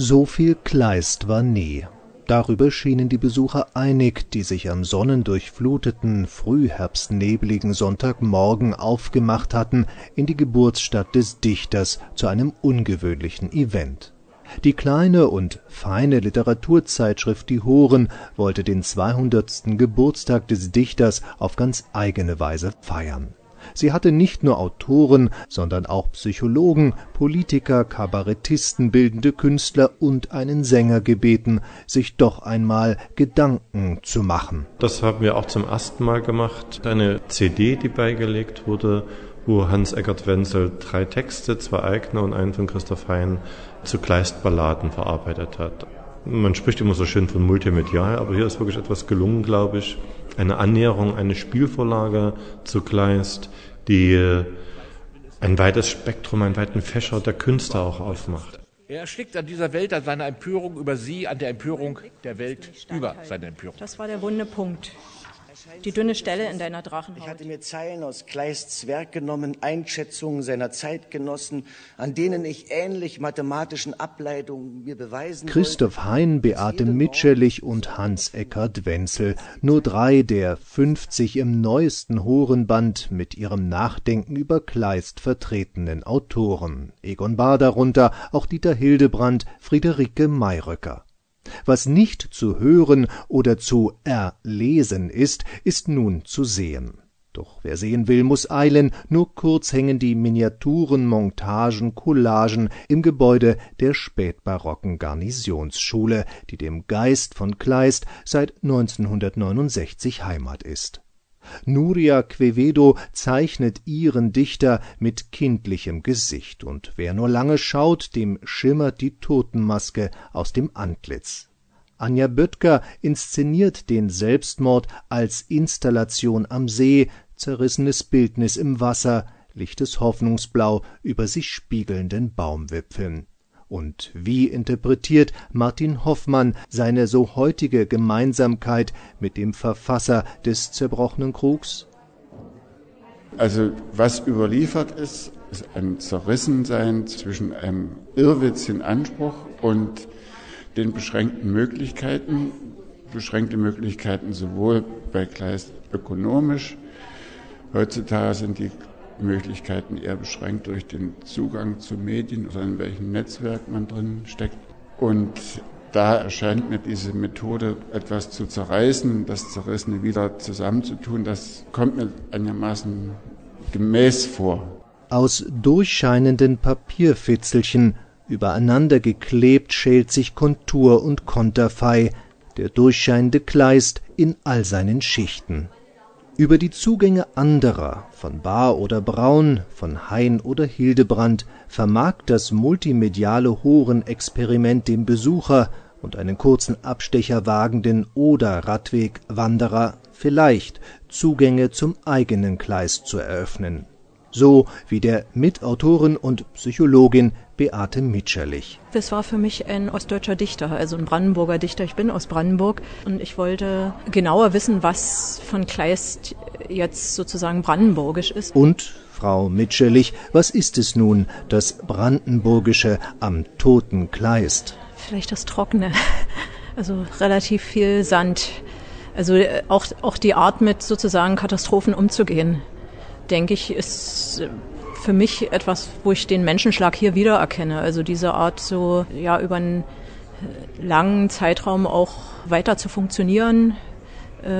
So viel Kleist war nie. Darüber schienen die Besucher einig, die sich am sonnendurchfluteten, frühherbstnebligen Sonntagmorgen aufgemacht hatten, in die Geburtsstadt des Dichters zu einem ungewöhnlichen Event. Die kleine und feine Literaturzeitschrift Die Horen wollte den 200. Geburtstag des Dichters auf ganz eigene Weise feiern. Sie hatte nicht nur Autoren, sondern auch Psychologen, Politiker, Kabarettisten, bildende Künstler und einen Sänger gebeten, sich doch einmal Gedanken zu machen. Das haben wir auch zum ersten Mal gemacht. Eine CD, die beigelegt wurde, wo Hans-Eckardt Wenzel 3 Texte, 2 eigene und einen von Christoph Hein, zu Kleist-Balladen verarbeitet hat. Man spricht immer so schön von multimedial, aber hier ist wirklich etwas gelungen, glaube ich. Eine Annäherung, eine Spielvorlage zu Kleist, die ein weites Spektrum, einen weiten Fächer der Künste auch aufmacht. Er erstickt an dieser Welt, an seiner Empörung über sie, an der Empörung der Welt über seine Empörung. Das war der wunde Punkt. Die dünne Stelle in deiner Drachenhaut. Ich hatte mir Zeilen aus Kleists Werk genommen, Einschätzungen seiner Zeitgenossen, an denen ich ähnlich mathematischen Ableitungen mir beweisen wollte. Christoph Hein, Beate Mitscherlich und Hans-Eckardt Wenzel. Nur 3 der 50 im neuesten Horenband mit ihrem Nachdenken über Kleist vertretenen Autoren. Egon Bahr darunter, auch Dieter Hildebrandt, Friederike Mayröcker. Was nicht zu hören oder zu erlesen ist, ist nun zu sehen. Doch wer sehen will, muss eilen. Nur kurz hängen die Miniaturen, Montagen, Collagen im Gebäude der spätbarocken Garnisonsschule, die dem Geist von Kleist seit 1969 Heimat ist. Nuria Quevedo zeichnet ihren Dichter mit kindlichem Gesicht, und wer nur lange schaut, dem schimmert die Totenmaske aus dem Antlitz. Anja Böttger inszeniert den Selbstmord als Installation am See, zerrissenes Bildnis im Wasser, lichtes Hoffnungsblau über sich spiegelnden Baumwipfeln. Und wie interpretiert Martin Hoffmann seine so heutige Gemeinsamkeit mit dem Verfasser des zerbrochenen Krugs? Also was überliefert ist, ist ein Zerrissensein zwischen einem irrwitzigen Anspruch und den beschränkten Möglichkeiten. Beschränkte Möglichkeiten sowohl bei Kleist ökonomisch, heutzutage sind die Möglichkeiten eher beschränkt durch den Zugang zu Medien oder in welchem Netzwerk man drin steckt. Und da erscheint mir diese Methode, etwas zu zerreißen, das Zerrissene wieder zusammenzutun, das kommt mir einigermaßen gemäß vor. Aus durchscheinenden Papierfitzelchen, übereinander geklebt, schält sich Kontur und Konterfei, der durchscheinende Kleist in all seinen Schichten. Über die Zugänge anderer, von Bahr oder Braun, von Hein oder Hildebrandt, vermag das multimediale Horen-Experiment dem Besucher und einen kurzen Abstecher wagenden Oder-Radweg-Wanderer vielleicht Zugänge zum eigenen Kleist zu eröffnen. So wie der Mitautorin und Psychologin Beate Mitscherlich. Das war für mich ein ostdeutscher Dichter, also ein Brandenburger Dichter. Ich bin aus Brandenburg und ich wollte genauer wissen, was von Kleist jetzt sozusagen brandenburgisch ist. Und, Frau Mitscherlich, was ist es nun, das Brandenburgische am toten Kleist? Vielleicht das Trockene, also relativ viel Sand. Also auch die Art, mit sozusagen Katastrophen umzugehen, denke ich, ist für mich etwas, wo ich den Menschenschlag hier wiedererkenne. Also diese Art, so ja über einen langen Zeitraum auch weiter zu funktionieren,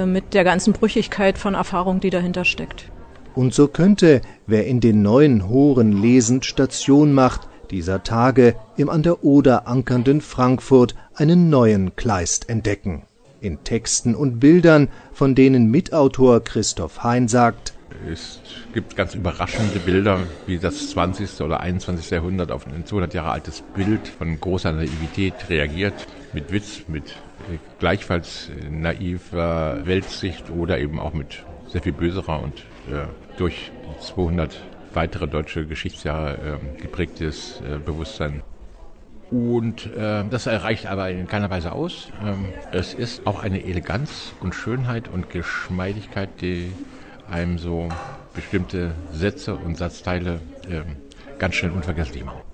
mit der ganzen Brüchigkeit von Erfahrung, die dahinter steckt. Und so könnte, wer in den neuen Horen lesend Station macht, dieser Tage im an der Oder ankernden Frankfurt einen neuen Kleist entdecken. In Texten und Bildern, von denen Mitautor Christoph Hein sagt: Es gibt ganz überraschende Bilder, wie das 20. oder 21. Jahrhundert auf ein 200 Jahre altes Bild von großer Naivität reagiert, mit Witz, mit gleichfalls naiver Weltsicht oder eben auch mit sehr viel böserer und durch 200 weitere deutsche Geschichtsjahre geprägtes Bewusstsein. Und das reicht aber in keiner Weise aus. Es ist auch eine Eleganz und Schönheit und Geschmeidigkeit, die einem so bestimmte Sätze und Satzteile ganz schnell unvergesslich machen.